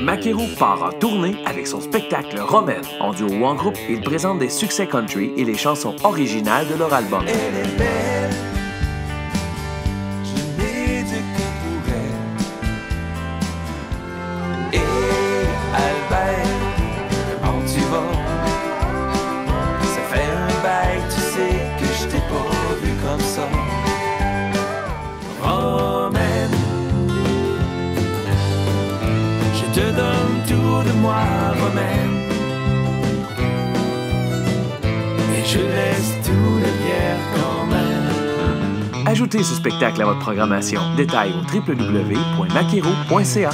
Mack et Ro part en tournée avec son spectacle Romaine. En duo ou en groupe, ils présentent des succès country et les chansons originales de leur album. Je te donne tout de moi, Romaine, et je laisse tout derrière quand même. Ajoutez ce spectacle à votre programmation. Détail au www.macero.ca.